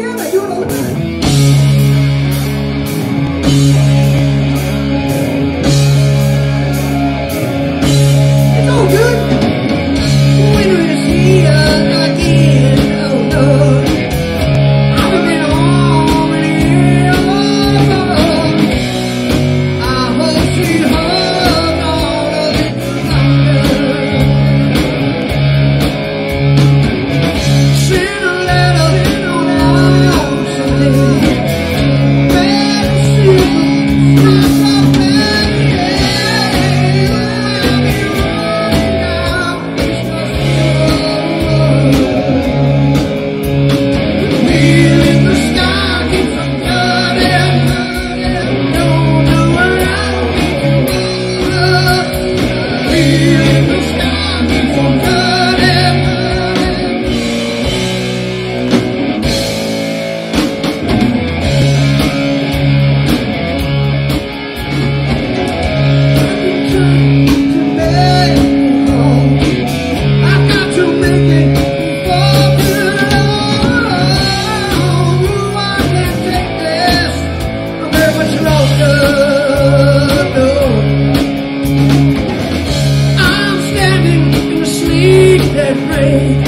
I'm standing in the sleet and rain.